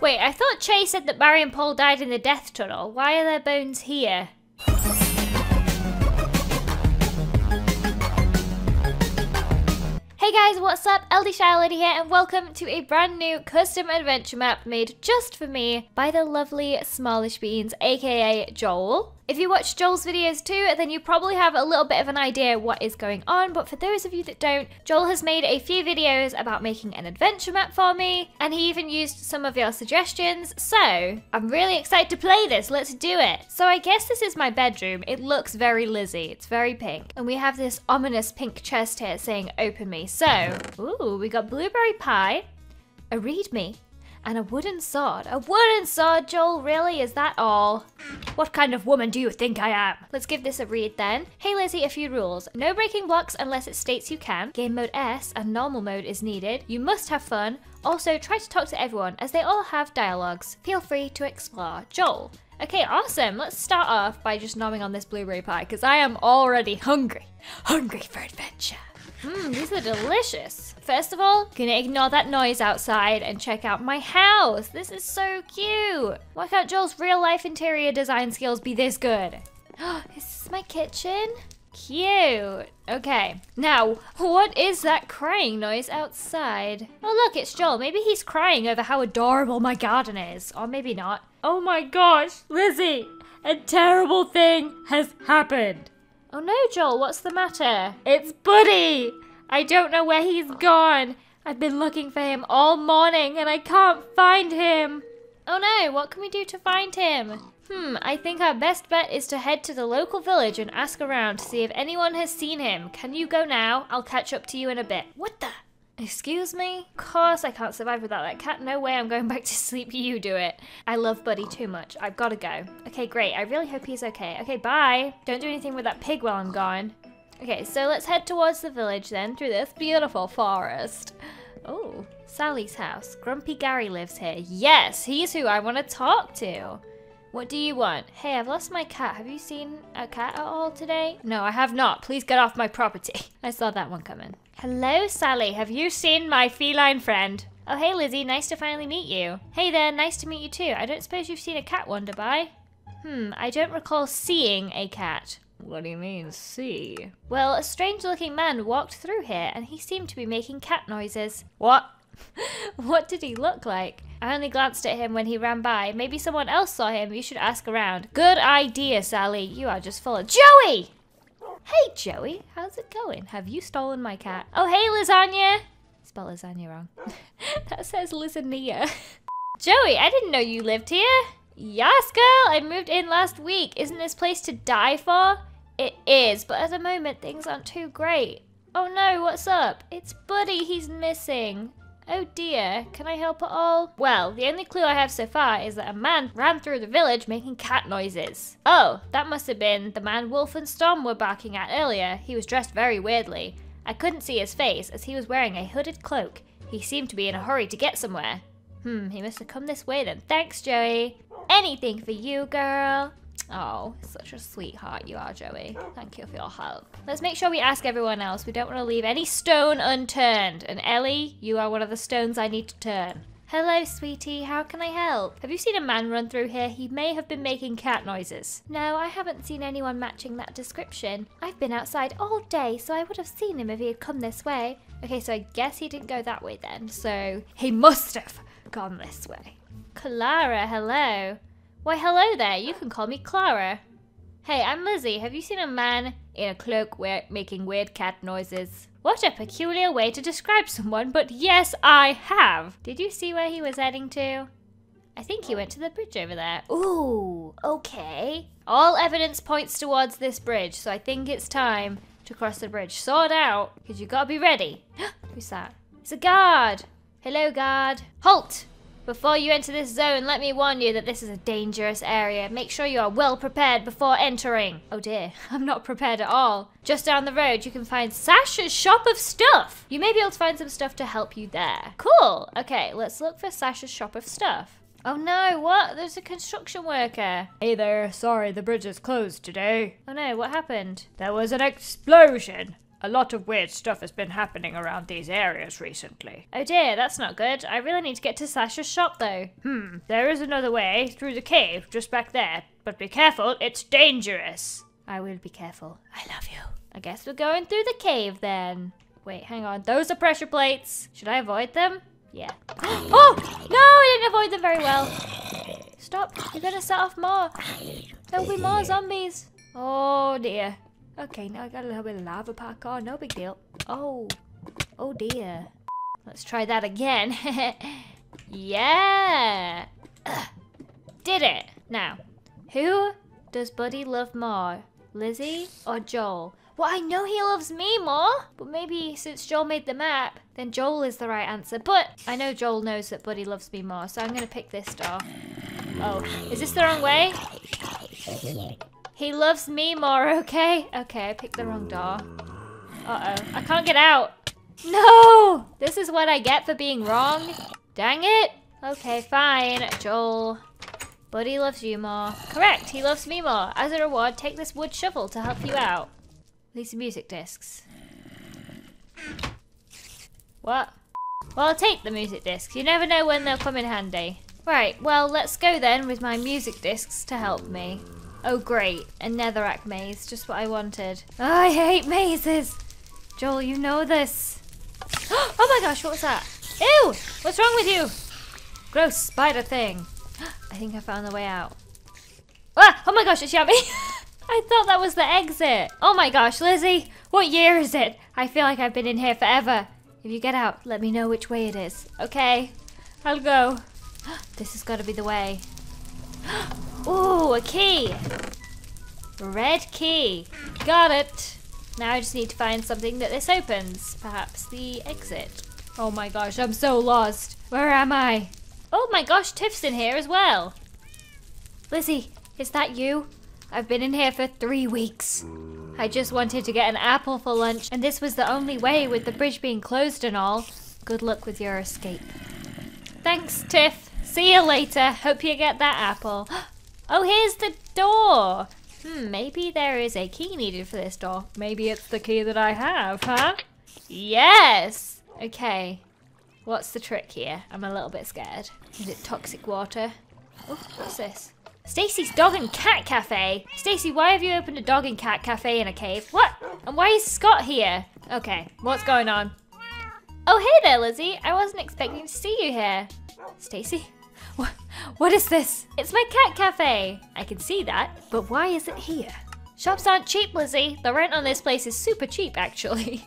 Wait, I thought Chay said that Barry and Paul died in the death tunnel. Why are their bones here? Hey guys, what's up? LDShadowLady here and welcome to a brand new custom adventure map made just for me by the lovely Smallish Beans, aka Joel. If you watch Joel's videos too, then you probably have a little bit of an idea what is going on, but for those of you that don't, Joel has made a few videos about making an adventure map for me, and he even used some of your suggestions, so I'm really excited to play this. Let's do it. So I guess this is my bedroom. It looks very Lizzie. It's very pink, and we have this ominous pink chest here saying, open me. So, ooh, we got blueberry pie, a readme, and a wooden sword. A wooden sword, Joel, really? Is that all? What kind of woman do you think I am? Let's give this a read then. Hey Lizzie, a few rules. No breaking blocks unless it states you can. Game mode S and normal mode is needed. You must have fun. Also, try to talk to everyone as they all have dialogues. Feel free to explore. Joel. Okay, awesome. Let's start off by just nomming on this blueberry pie because I am already hungry. Hungry for adventure. Mmm, these are delicious. First of all, gonna ignore that noise outside and check out my house. This is so cute. Why can't Joel's real life interior design skills be this good? Oh, is this my kitchen? Cute. Okay, now, what is that crying noise outside? Oh look, it's Joel. Maybe he's crying over how adorable my garden is. Or maybe not. Oh my gosh, Lizzie, a terrible thing has happened. Oh no, Joel, what's the matter? It's Buddy! I don't know where he's gone. I've been looking for him all morning and I can't find him. Oh no, what can we do to find him? I think our best bet is to head to the local village and ask around to see if anyone has seen him. Can you go now? I'll catch up to you in a bit. What the? Excuse me? Of course I can't survive without that cat. No way I'm going back to sleep. You do it. I love Buddy too much. I've got to go. Okay, great. I really hope he's okay. Okay, bye. Don't do anything with that pig while I'm gone. Okay, so let's head towards the village then through this beautiful forest. Oh, Sally's house. Grumpy Gary lives here. Yes, he's who I want to talk to. What do you want? Hey, I've lost my cat. Have you seen a cat at all today? No, I have not. Please get off my property. I saw that one coming. Hello, Sally. Have you seen my feline friend? Oh, hey, Lizzie. Nice to finally meet you. Hey there. Nice to meet you, too. I don't suppose you've seen a cat wander by? I don't recall seeing a cat. What do you mean, see? Well, a strange-looking man walked through here, and he seemed to be making cat noises. What? What did he look like? I only glanced at him when he ran by. Maybe someone else saw him. You should ask around. Good idea, Sally. You are just full of... Joey! Hey, Joey. How's it going? Have you stolen my cat? Oh, hey, lasagna. Spell lasagna wrong. That says lasagna. Joey, I didn't know you lived here. Yes, girl. I moved in last week. Isn't this place to die for? It is, but at the moment, things aren't too great. Oh, no. What's up? It's Buddy. He's missing. Oh dear, can I help at all? Well, the only clue I have so far is that a man ran through the village making cat noises. Oh, that must have been the man Wolf and Storm were barking at earlier. He was dressed very weirdly. I couldn't see his face as he was wearing a hooded cloak. He seemed to be in a hurry to get somewhere. He must have come this way then. Thanks, Joey. Anything for you, girl. Oh, such a sweetheart you are, Joey. Thank you for your help. Let's make sure we ask everyone else. We don't want to leave any stone unturned. And Ellie, you are one of the stones I need to turn. Hello, sweetie. How can I help? Have you seen a man run through here? He may have been making cat noises. No, I haven't seen anyone matching that description. I've been outside all day, so I would have seen him if he had come this way. Okay, so I guess he didn't go that way then. So he must have gone this way. Clara, hello. Why, hello there. You can call me Clara. Hey, I'm Lizzie. Have you seen a man in a cloak making weird cat noises? What a peculiar way to describe someone, but yes, I have. Did you see where he was heading to? I think he went to the bridge over there. Ooh, okay. All evidence points towards this bridge, so I think it's time to cross the bridge. Sword out, because you gotta be ready. Who's that? It's a guard. Hello, guard. Halt! Before you enter this zone, let me warn you that this is a dangerous area. Make sure you are well prepared before entering. Oh dear, I'm not prepared at all. Just down the road, you can find Sasha's shop of stuff. You may be able to find some stuff to help you there. Cool. Okay, let's look for Sasha's shop of stuff. Oh no, what? There's a construction worker. Hey there, sorry, the bridge is closed today. Oh no, what happened? There was an explosion. A lot of weird stuff has been happening around these areas recently. Oh dear, that's not good. I really need to get to Sasha's shop though. There is another way through the cave just back there, but be careful, it's dangerous. I will be careful. I love you. I guess we're going through the cave then. Wait, hang on. Those are pressure plates. Should I avoid them? Yeah. Oh! No, I didn't avoid them very well. Stop. You're gonna set off more. There'll be more zombies. Oh dear. Okay, now I got a little bit of lava parkour. No big deal. Oh. Oh dear. Let's try that again. Yeah. Ugh. Did it. Now, who does Buddy love more? Lizzie or Joel? Well, I know he loves me more, but maybe since Joel made the map, then Joel is the right answer. But I know Joel knows that Buddy loves me more, so I'm gonna pick this door. Oh, is this the wrong way? He loves me more, okay? Okay, I picked the wrong door. Uh-oh, I can't get out. No! This is what I get for being wrong. Dang it. Okay, fine, Joel. Buddy loves you more. Correct, he loves me more. As a reward, take this wood shovel to help you out. These are music discs. What? Well, I'll take the music discs. You never know when they'll come in handy. Right, well, let's go then with my music discs to help me. Oh great, a netherrack maze, just what I wanted. Oh, I hate mazes! Joel, you know this. Oh my gosh, what was that? Ew! What's wrong with you? Gross spider thing. I think I found the way out. Ah! Oh my gosh, it's yummy! I thought that was the exit. Oh my gosh, Lizzie, what year is it? I feel like I've been in here forever. If you get out, let me know which way it is. Okay, I'll go. This has got to be the way. Ooh, a key. Red key. Got it. Now I just need to find something that this opens. Perhaps the exit. Oh my gosh, I'm so lost. Where am I? Oh my gosh, Tiff's in here as well. Lizzie, is that you? I've been in here for 3 weeks. I just wanted to get an apple for lunch, and this was the only way with the bridge being closed and all. Good luck with your escape. Thanks, Tiff. See you later. Hope you get that apple. Oh, here's the door. Maybe there is a key needed for this door. Maybe it's the key that I have, huh? Yes! Okay. What's the trick here? I'm a little bit scared. Is it toxic water? Oh, what's this? Stacy's Dog and Cat Cafe? Stacy, why have you opened a dog and cat cafe in a cave? What? And why is Scott here? Okay, what's going on? Oh, hey there, Lizzie. I wasn't expecting to see you here. Stacy? What is this? It's my cat cafe. I can see that, but why is it here? Shops aren't cheap, Lizzie. The rent on this place is super cheap, actually.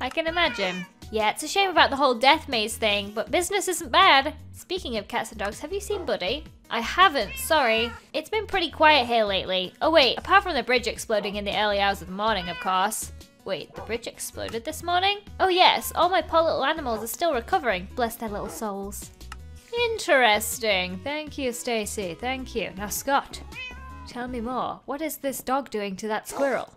I can imagine. Yeah, it's a shame about the whole death maze thing, but business isn't bad. Speaking of cats and dogs, have you seen Buddy? I haven't, sorry. It's been pretty quiet here lately. Oh wait, apart from the bridge exploding in the early hours of the morning, of course. Wait, the bridge exploded this morning? Oh yes, all my poor little animals are still recovering. Bless their little souls. Interesting. Thank you, Stacy. Thank you. Now, Scott, tell me more. What is this dog doing to that squirrel?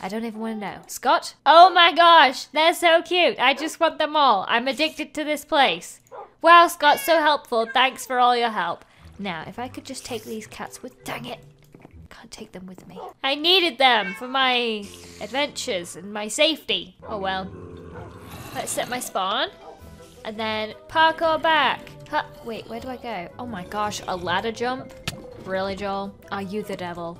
I don't even want to know. Scott? Oh my gosh, they're so cute. I just want them all. I'm addicted to this place. Wow, Scott, so helpful. Thanks for all your help. Now, if I could just take these cats with... Dang it. Can't take them with me. I needed them for my adventures and my safety. Oh well. Let's set my spawn. And then parkour back. Huh. Wait, where do I go? Oh my gosh, a ladder jump? Really, Joel? Are you the devil?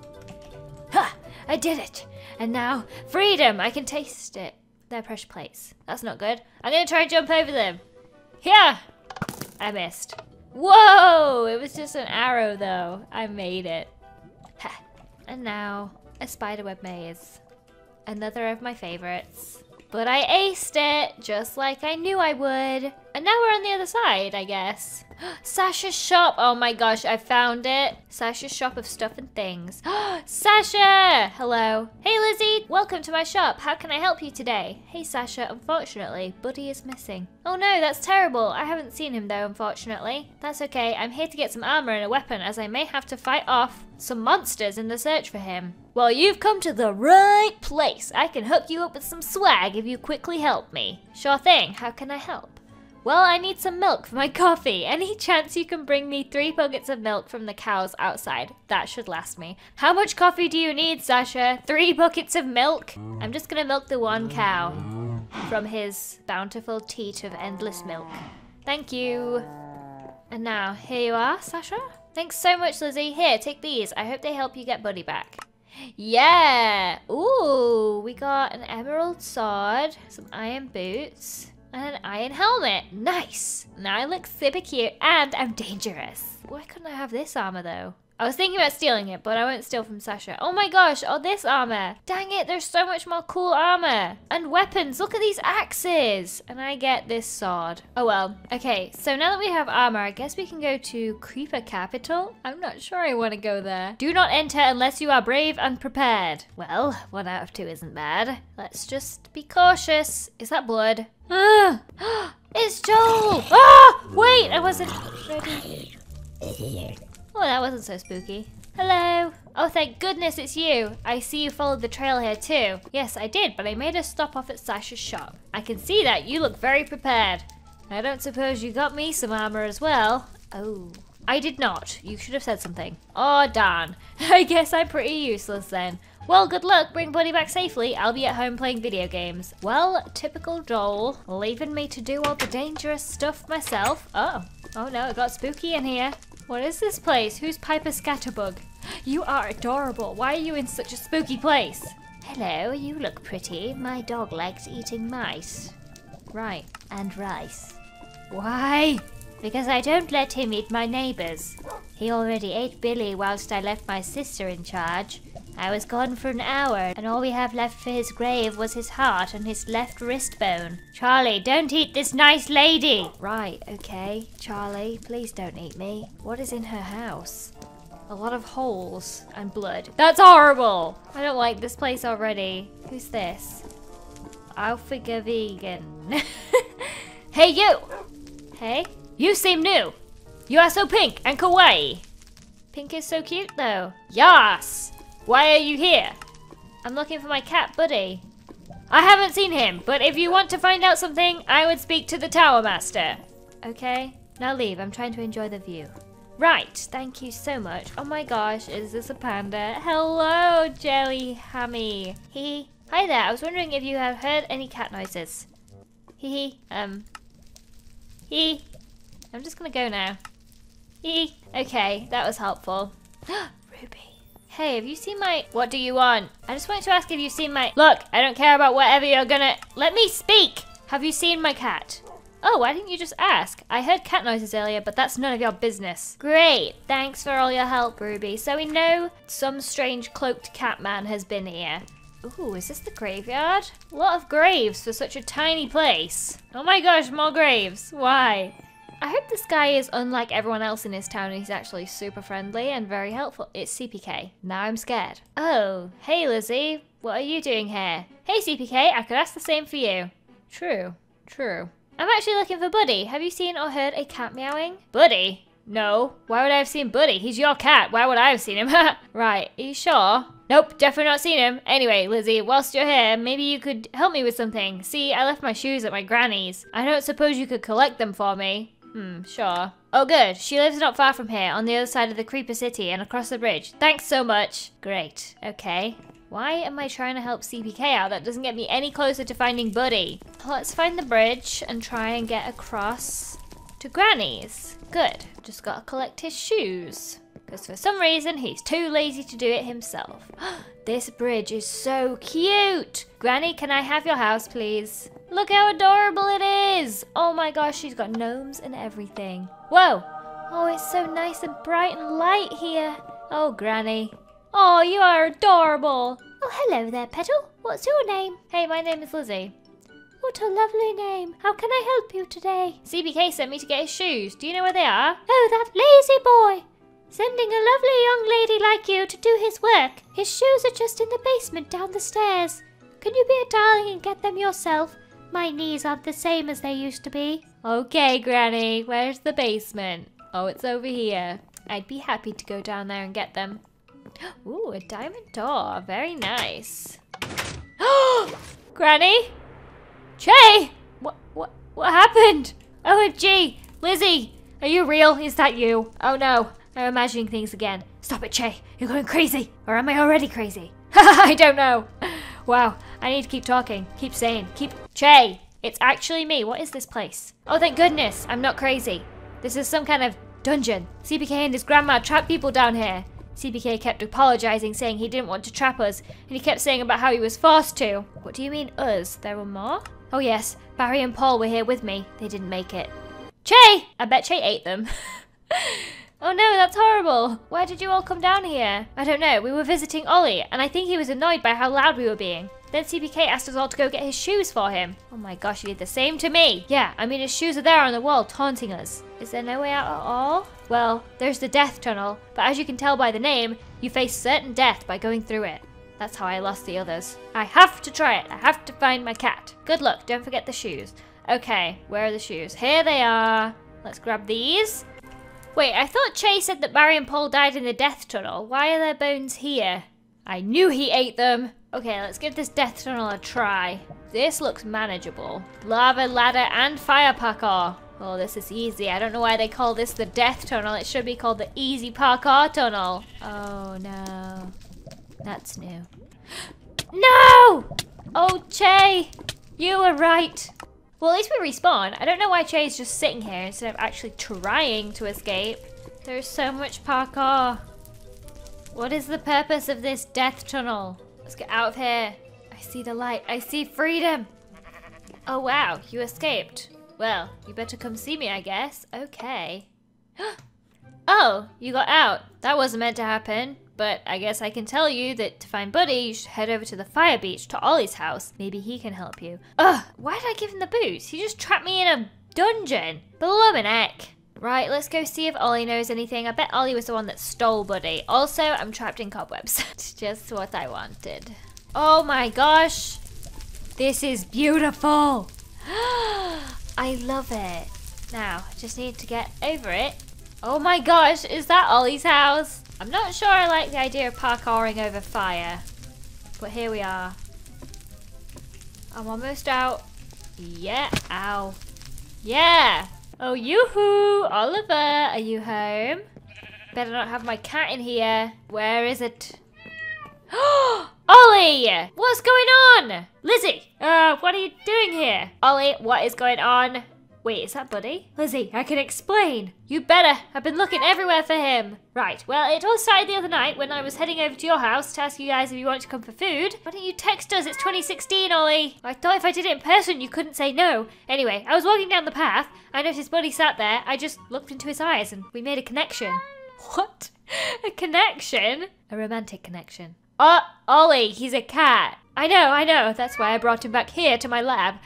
Ha! I did it! And now, freedom! I can taste it. They're pressure plates. That's not good. I'm gonna try and jump over them. Here! I missed. Whoa! It was just an arrow though. I made it. Ha. And now, a spiderweb maze. Another of my favorites. But I aced it, just like I knew I would. And now we're on the other side, I guess. Sasha's shop. Oh my gosh, I found it. Sasha's shop of stuff and things. Sasha! Hello. Hey, Lizzie. Welcome to my shop. How can I help you today? Hey, Sasha. Unfortunately, Buddy is missing. Oh no, that's terrible. I haven't seen him though, unfortunately. That's okay. I'm here to get some armor and a weapon as I may have to fight off some monsters in the search for him. Well, you've come to the right place. I can hook you up with some swag if you quickly help me. Sure thing. How can I help? Well, I need some milk for my coffee. Any chance you can bring me 3 buckets of milk from the cows outside? That should last me. How much coffee do you need, Sasha? 3 buckets of milk? I'm just gonna milk the one cow from his bountiful teat of endless milk. Thank you. And now, here you are, Sasha. Thanks so much, Lizzie. Here, take these. I hope they help you get Buddy back. Yeah! Ooh, we got an emerald sword, some iron boots, and an iron helmet. Nice! Now I look super cute and I'm dangerous. Why couldn't I have this armor though? I was thinking about stealing it, but I won't steal from Sasha. Oh my gosh, oh this armor. Dang it, there's so much more cool armor. And weapons, look at these axes. And I get this sword. Oh well, okay, so now that we have armor, I guess we can go to Creeper Capital. I'm not sure I want to go there. Do not enter unless you are brave and prepared. Well, 1 out of 2 isn't bad. Let's just be cautious. Is that blood? Ah, it's Joel. Ah, wait, I wasn't ready. Oh, that wasn't so spooky. Hello. Oh, thank goodness it's you. I see you followed the trail here too. Yes, I did, but I made a stop off at Sasha's shop. I can see that. You look very prepared. I don't suppose you got me some armor as well. Oh, I did not. You should have said something. Oh, darn. I guess I'm pretty useless then. Well, good luck. Bring Buddy back safely. I'll be at home playing video games. Well, typical Joel, leaving me to do all the dangerous stuff myself. Oh, oh no, it got spooky in here. What is this place? Who's Piper Scatterbug? You are adorable. Why are you in such a spooky place? Hello, you look pretty. My dog likes eating mice. Right. And rice. Why? Because I don't let him eat my neighbours. He already ate Billy whilst I left my sister in charge. I was gone for an hour, and all we have left for his grave was his heart and his left wrist bone. Charlie, don't eat this nice lady! Right, okay. Charlie, please don't eat me. What is in her house? A lot of holes and blood. That's horrible! I don't like this place already. Who's this? Alphiga Vegan. Hey, you! Hey? You seem new! You are so pink and kawaii! Pink is so cute, though. Yas! Why are you here? I'm looking for my cat, Buddy. I haven't seen him, but if you want to find out something, I would speak to the Tower Master. Okay, now leave. I'm trying to enjoy the view. Right, thank you so much. Oh my gosh, is this a panda? Hello, Jelly Hammy. Hee. Hi there, I was wondering if you have heard any cat noises. Hee. Hee. I'm just gonna go now. Hee. Okay, that was helpful. Ruby. Hey, have you seen my... What do you want? I just wanted to ask if you've seen my... Look, I don't care about whatever you're gonna... Let me speak! Have you seen my cat? Oh, why didn't you just ask? I heard cat noises earlier, but that's none of your business. Great! Thanks for all your help, Ruby. So we know some strange cloaked cat man has been here. Ooh, is this the graveyard? A lot of graves for such a tiny place. Oh my gosh, more graves. Why? I hope this guy is unlike everyone else in his town and he's actually super friendly and very helpful. It's CPK. Now I'm scared. Oh, hey Lizzie, what are you doing here? Hey CPK, I could ask the same for you. True, true. I'm actually looking for Buddy. Have you seen or heard a cat meowing? Buddy? No. Why would I have seen Buddy? He's your cat. Why would I have seen him? Right, are you sure? Nope, definitely not seen him. Anyway, Lizzie, whilst you're here, maybe you could help me with something. See, I left my shoes at my granny's. I don't suppose you could collect them for me. Hmm, sure. Oh good, she lives not far from here, on the other side of the Creeper City and across the bridge. Thanks so much. Great, okay. Why am I trying to help CPK out? That doesn't get me any closer to finding Buddy. Let's find the bridge and try and get across to Granny's. Good, just gotta collect his shoes. Because for some reason, he's too lazy to do it himself. This bridge is so cute! Granny, can I have your house, please? Look how adorable it is! Oh my gosh, she's got gnomes and everything. Whoa! Oh, it's so nice and bright and light here. Oh, Granny. Oh, you are adorable! Oh, hello there, Petal. What's your name? Hey, my name is Lizzie. What a lovely name. How can I help you today? CBK sent me to get his shoes. Do you know where they are? Oh, that lazy boy! Sending a lovely young lady like you to do his work. His shoes are just in the basement down the stairs. Can you be a darling and get them yourself? My knees aren't the same as they used to be. Okay, Granny, where's the basement? Oh, it's over here. I'd be happy to go down there and get them. Ooh, a diamond door. Very nice. Granny? Chay! What happened? OMG! Lizzie! Are you real? Is that you? Oh no, I'm imagining things again. Stop it, Chay. You're going crazy. Or am I already crazy? I don't know. Wow, I need to keep talking. Keep saying. Keep... Chay! It's actually me. What is this place? Oh, thank goodness. I'm not crazy. This is some kind of dungeon. CPK and his grandma trapped people down here. CPK kept apologizing, saying he didn't want to trap us, and he kept saying about how he was forced to. What do you mean, us? There were more? Oh yes, Barry and Paul were here with me. They didn't make it. Chay! I bet Chay ate them. Oh no, that's horrible. Why did you all come down here? I don't know, we were visiting Ollie, and I think he was annoyed by how loud we were being. Then CPK asked us all to go get his shoes for him. Oh my gosh, he did the same to me. Yeah, I mean his shoes are there on the wall, taunting us. Is there no way out at all? Well, there's the death tunnel, but as you can tell by the name, you face certain death by going through it. That's how I lost the others. I have to try it, I have to find my cat. Good luck, don't forget the shoes. Okay, where are the shoes? Here they are. Let's grab these. Wait, I thought Chay said that Barry and Paul died in the death tunnel. Why are their bones here? I knew he ate them. Okay, let's give this death tunnel a try. This looks manageable. Lava, ladder, and fire parkour. Oh, this is easy. I don't know why they call this the death tunnel. It should be called the easy parkour tunnel. Oh, no. That's new. No! Oh, Chay! You were right. Well, at least we respawn. I don't know why Chay's just sitting here instead of actually trying to escape. There's so much parkour. What is the purpose of this death tunnel? Let's get out of here. I see the light. I see freedom. Oh, wow. You escaped. Well, you better come see me, I guess. Okay. Oh, you got out. That wasn't meant to happen. But I guess I can tell you that to find Buddy, you should head over to the fire beach to Ollie's house. Maybe he can help you. Ugh, why did I give him the boots? He just trapped me in a dungeon. Bloomin' heck. Right, let's go see if Ollie knows anything. I bet Ollie was the one that stole Buddy. Also, I'm trapped in cobwebs. Just what I wanted. Oh my gosh. This is beautiful. I love it. Now, I just need to get over it. Oh my gosh, is that Ollie's house? I'm not sure I like the idea of parkouring over fire, but here we are. I'm almost out. Yeah, ow. Yeah! Oh, yoo-hoo! Oliver, are you home? Better not have my cat in here. Where is it? Ollie! What's going on? Lizzie, what are you doing here? Ollie, what is going on? Wait, is that Buddy? Lizzie, I can explain. You better. I've been looking everywhere for him. Right, well, it all started the other night when I was heading over to your house to ask you guys if you wanted to come for food. Why don't you text us? It's 2016, Ollie. I thought if I did it in person, you couldn't say no. Anyway, I was walking down the path. I noticed Buddy sat there. I just looked into his eyes and we made a connection. What? A connection? A romantic connection. Oh, Ollie, he's a cat. I know. That's why I brought him back here to my lab.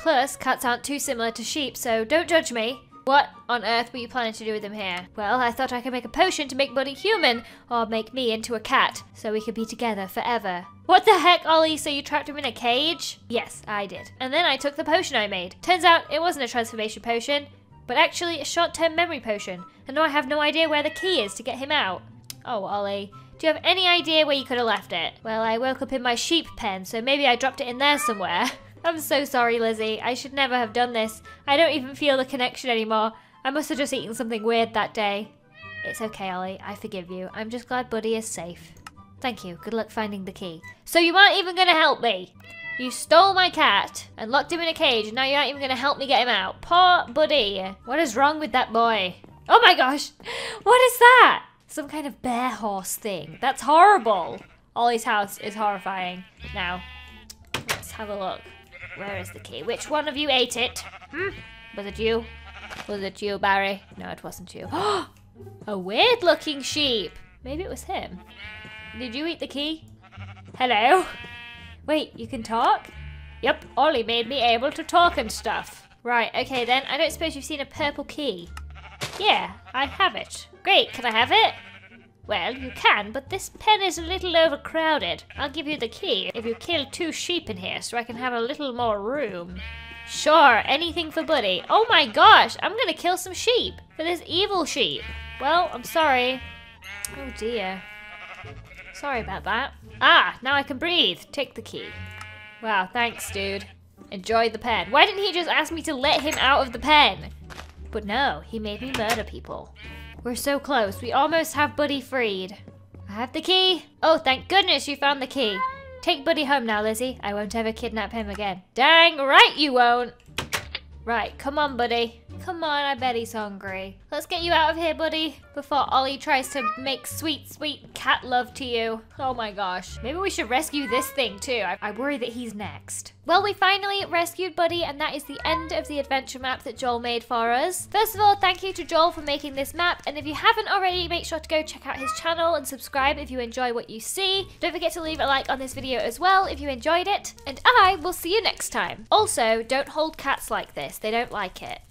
Plus, cats aren't too similar to sheep, so don't judge me. What on earth were you planning to do with him here? Well, I thought I could make a potion to make Buddy human, or make me into a cat, so we could be together forever. What the heck, Ollie? So you trapped him in a cage? Yes, I did. And then I took the potion I made. Turns out it wasn't a transformation potion, but actually a short-term memory potion. And now I have no idea where the key is to get him out. Oh, Ollie. Do you have any idea where you could have left it? Well, I woke up in my sheep pen, so maybe I dropped it in there somewhere. I'm so sorry, Lizzie. I should never have done this. I don't even feel the connection anymore. I must have just eaten something weird that day. It's okay, Ollie. I forgive you. I'm just glad Buddy is safe. Thank you. Good luck finding the key. So you aren't even going to help me? You stole my cat and locked him in a cage, and now you aren't even going to help me get him out. Poor Buddy. What is wrong with that boy? Oh my gosh. What is that? Some kind of bear horse thing. That's horrible. Ollie's house is horrifying. Now, let's have a look. Where is the key? Which one of you ate it? Hmm? Was it you? Was it you, Barry? No, it wasn't you. A weird-looking sheep. Maybe it was him. Did you eat the key? Hello? Wait, you can talk? Yep, Ollie made me able to talk and stuff. Right, okay then. I don't suppose you've seen a purple key. Yeah, I have it. Great, can I have it? Well, you can, but this pen is a little overcrowded. I'll give you the key if you kill 2 sheep in here so I can have a little more room. Sure, anything for Buddy. Oh my gosh, I'm gonna kill some sheep for this evil sheep. Well, I'm sorry. Oh dear. Sorry about that. Ah, now I can breathe. Take the key. Wow, thanks, dude. Enjoy the pen. Why didn't he just ask me to let him out of the pen? But no, he made me murder people. We're so close. We almost have Buddy freed. I have the key. Oh, thank goodness you found the key. Take Buddy home now, Lizzie. I won't ever kidnap him again. Dang right you won't. Right, come on, Buddy. Come on, I bet he's hungry. Let's get you out of here, Buddy, before Ollie tries to make sweet, sweet cat love to you. Oh my gosh. Maybe we should rescue this thing too. I worry that he's next. Well, we finally rescued Buddy, and that is the end of the adventure map that Joel made for us. First of all, thank you to Joel for making this map, and if you haven't already, make sure to go check out his channel and subscribe if you enjoy what you see. Don't forget to leave a like on this video as well if you enjoyed it, and I will see you next time. Also, don't hold cats like this. They don't like it.